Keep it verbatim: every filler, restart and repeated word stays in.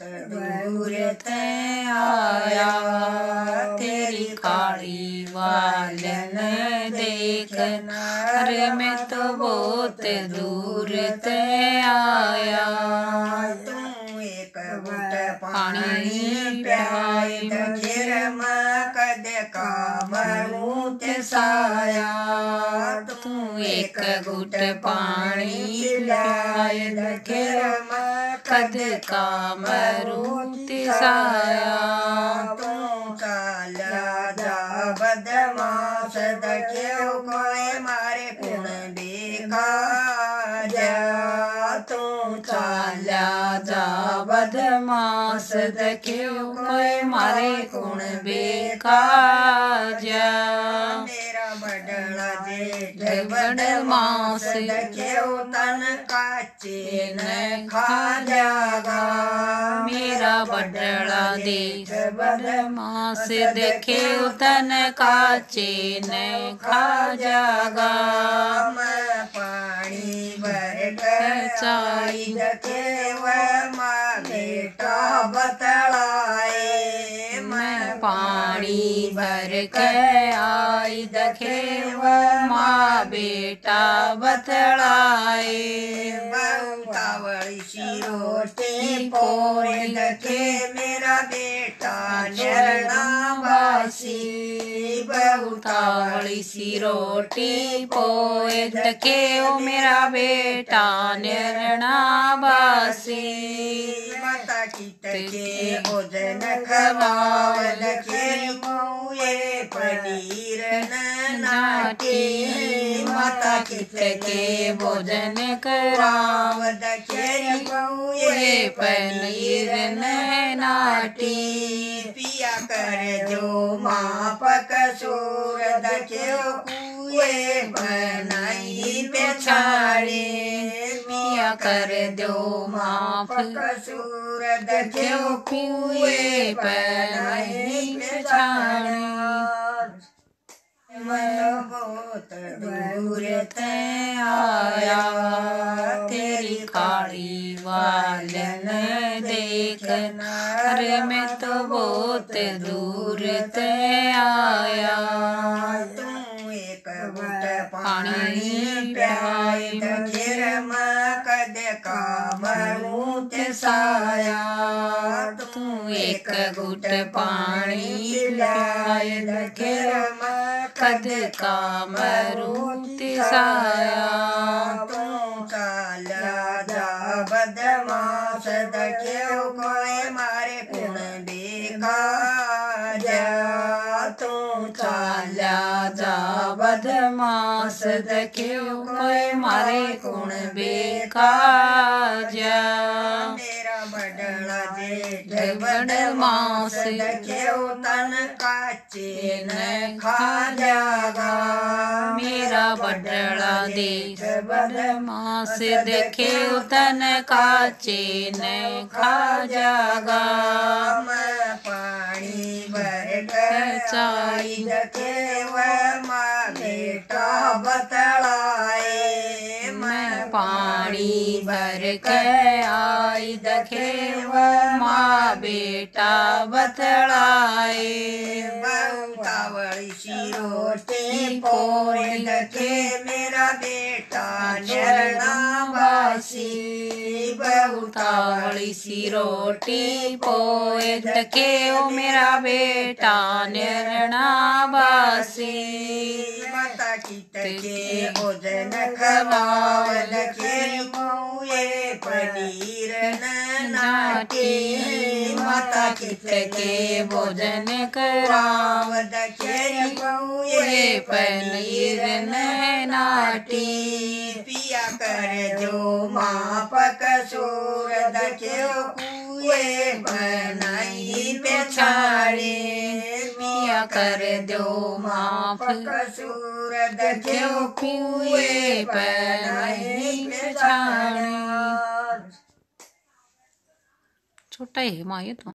तड़बूरत आया तेरी काली वालन देखना, अरे मैं तो बहुत दूर ते आया। तू एक घूट पानी प्याई मुझे रमा कद का मरूत साया। तू एक घूट पानी प्याई मुझे रमा कद का मरूत साया। तू काला दा बदमाश दक्यो कोई मारे कुण बेकार। तू काला दा बदमाश दक्यो कोई मारे कुण बेकार। मेरा बड़ा जेठ बदमाश दक्यो तन काचे न खा जागा। मेरा बड़ा जेठ बदमाश दक्यो तन काचे न खा जागा। मैं पानी भर कर चाई दके व बेटा बतलाए। मैं पानी भर के आई दखे व माँ बेटा बतलाए। बवड़ी सी रोटी पोरे दखे मेरा बेटा झरनावासी। बवड़ी सी रोटी पोए दखे ओ मेरा बेटा निरणावासी। माता की तके भोजन खवावल के मुए पनीर नाटी। माता की तके भोजन कराव दखे मुए पनीर नाटी। पिया कर जो माँ पक सूर दखे कुए बनाई पिछाड़े। पिया कर दो माँ पक सूर दखे कुए बनाई पिछाड़े। मन बहुत दूर ते आया तेरी काली वालन देखना, अरे मैं तो बहुत दूर ते आया। तू एक घूट पानी प्याई मुझे रमा कद का मरूत साया। तू एक घूट पानी प्याई मुझे रमा कद का मरूत साया। तू काला दा बदमाश दक्यो कोई मारे कुण बेकार। तू काला दा बदमाश दक्यो कोई मारे कुण बेकार। मेरा बड़ा जेठ बदमाश दक्यो तन काचे न खा जागा। मेरा बड़ा जेठ बदमाश दक्यो तन काचे न खा जागा। मैं पानी भर कर चाई दके व माँ बेटा बतलाए। मैं पानी भर के आई दखे व माँ बेटा बतलाए। बवड़ी सी रोटी पोरे दखे मेरा बेटा झरनावासी। बवड़ी सी रोटी पोए दखे ओ मेरा बेटा निरणावासी। माता की तके भोजन खवावल के मुए पनीर नाटी। माता की तके भोजन कराव दखे मुए पनीर नाटी। पिया कर जो माँ पक सूर दखे कुए बनाई पिछाड़े। पिया कर दो माँ पक सूर दखे कुए बनाई पिछाड़े। छोटा है माँ ये तो।